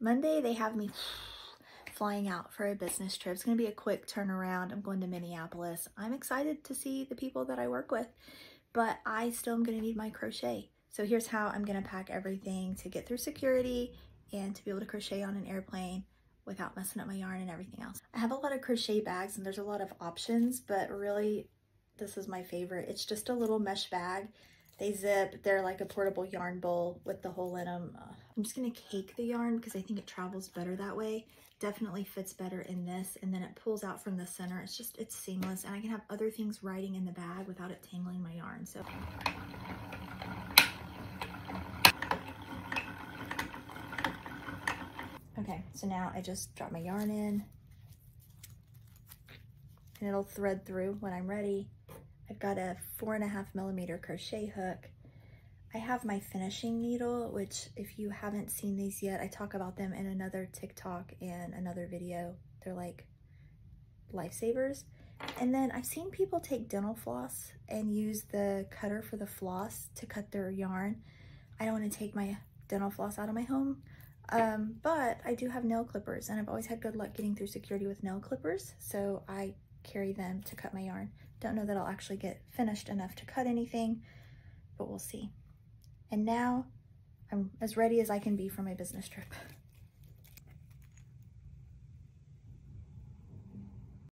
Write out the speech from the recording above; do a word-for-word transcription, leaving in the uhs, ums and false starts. Monday they have me flying out for a business trip. It's going to be a quick turnaround. I'm going to Minneapolis. I'm excited to see the people that I work with, but I still am going to need my crochet. So here's how I'm going to pack everything to get through security and to be able to crochet on an airplane without messing up my yarn and everything else. I have a lot of crochet bags and there's a lot of options, but really this is my favorite. It's just a little mesh bag. They zip, they're like a portable yarn bowl with the hole in them. Uh, I'm just gonna cake the yarn because I think it travels better that way. Definitely fits better in this, and then it pulls out from the center. It's just, it's seamless, and I can have other things riding in the bag without it tangling my yarn, so. Okay, so now I just drop my yarn in and it'll thread through when I'm ready. I've got a four and a half millimeter crochet hook. I have my finishing needle, which if you haven't seen these yet, I talk about them in another TikTok and another video. They're like lifesavers. And then I've seen people take dental floss and use the cutter for the floss to cut their yarn. I don't want to take my dental floss out of my home. Um, but I do have nail clippers, and I've always had good luck getting through security with nail clippers, so I carry them to cut my yarn. Don't know that I'll actually get finished enough to cut anything, but we'll see. And now I'm as ready as I can be for my business trip.